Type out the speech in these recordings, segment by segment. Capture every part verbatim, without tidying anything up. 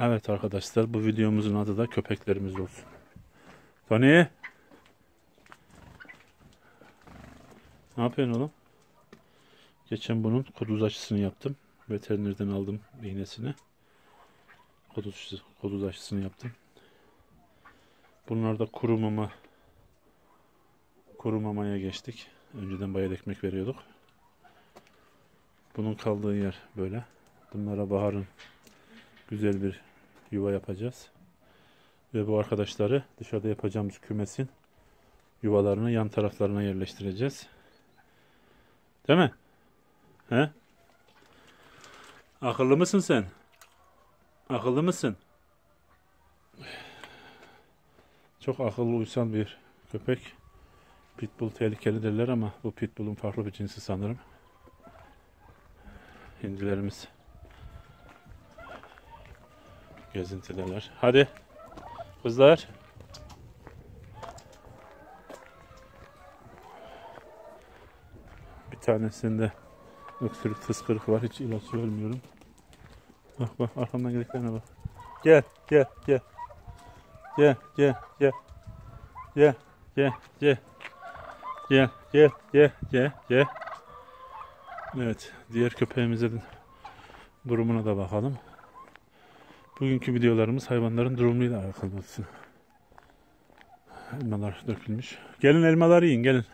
Evet arkadaşlar, bu videomuzun adı da köpeklerimiz olsun. Tony! Ne yapıyorsun oğlum? Geçen bunun kuduz aşısını yaptım. Veterinerden aldım iğnesini. Kuduz, kuduz aşısını yaptım. Bunlar da kuru mama, kuru mamaya geçtik. Önceden bayat ekmek veriyorduk. Bunun kaldığı yer böyle. Bunlara baharın güzel bir yuva yapacağız. Ve bu arkadaşları dışarıda yapacağımız kümesin yuvalarını yan taraflarına yerleştireceğiz. Değil mi? He? Akıllı mısın sen? Akıllı mısın? Çok akıllı uysal bir köpek. Pitbull tehlikeli derler ama bu pitbull'un farklı bir cinsi sanırım. Hindilerimiz gezintideler. Hadi kızlar. Bir tanesinde öksürük fıskırık var. Hiç ilaç vermiyorum. Bak bak arkamdan gelenlerine bak. Gel gel gel. Gel gel gel. Gel gel gel. Gel gel gel gel gel. Evet, diğer köpeğimizin durumuna da bakalım. Bugünkü videolarımız hayvanların durumuyla alakalı olsun. Elmalar dökülmüş. Gelin elmalar yiyin, gelin.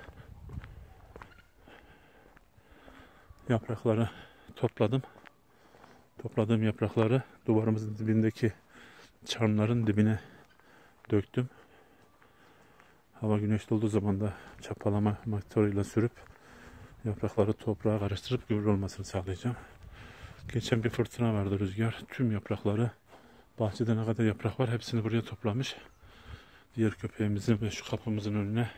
Yaprakları topladım. Topladığım yaprakları duvarımızın dibindeki çamların dibine döktüm. Hava güneşli olduğu zaman da çapalama motoruyla sürüp yaprakları toprağa karıştırıp gübre olmasını sağlayacağım. Geçen bir fırtına vardı, rüzgar. Tüm yaprakları, bahçede ne kadar yaprak var hepsini buraya toplamış. Diğer köpeğimizin ve şu kapımızın önüne.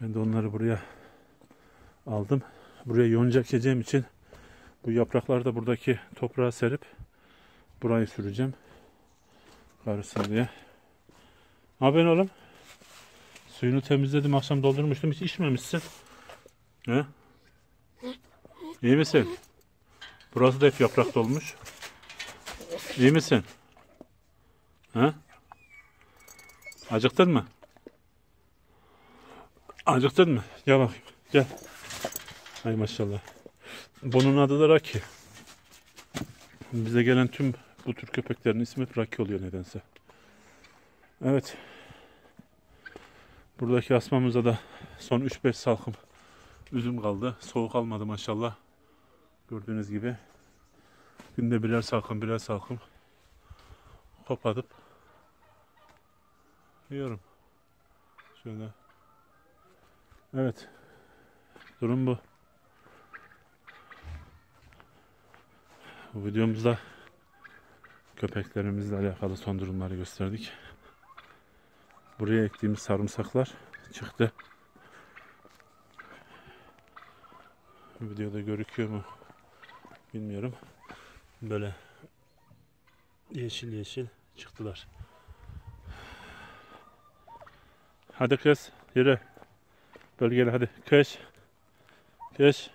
Ben de onları buraya aldım. Buraya yonca ekeceğim için bu yaprakları da buradaki toprağa serip burayı süreceğim. Karışsın diye. Ne yapıyorsun oğlum? Suyunu temizledim, akşam doldurmuştum, hiç içmemişsin. He? İyi misin? Burası da hep yaprak dolmuş. İyi misin? He? Acıktın mı? Acıktın mı? Gel bakayım. Gel. Ay maşallah. Bunun adı da Raki. Bize gelen tüm bu tür köpeklerin ismi Raki oluyor nedense. Evet. Buradaki asmamızda da son üç beş salkım üzüm kaldı. Soğuk almadı maşallah. Gördüğünüz gibi günde birer salkım birer salkım kopartıp yiyorum. Şöyle. Evet. Durum bu. Bu videomuzda köpeklerimizle alakalı son durumları gösterdik. Buraya ektiğimiz sarımsaklar çıktı. Videoda görüküyor mu bilmiyorum. Böyle yeşil yeşil çıktılar. Hadi kız yürü. Bölgeli hadi. Kış. Kış.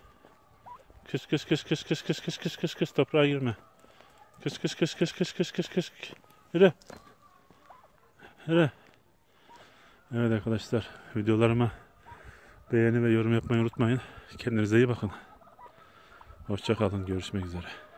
Kış kış kış kış kış kış kış kış kış kış toprağa girme. Kış kış kış kış kış kış kış kış. Yürü. Yürü. Evet arkadaşlar, videolarıma beğeni ve yorum yapmayı unutmayın. Kendinize iyi bakın. Hoşça kalın. Görüşmek üzere.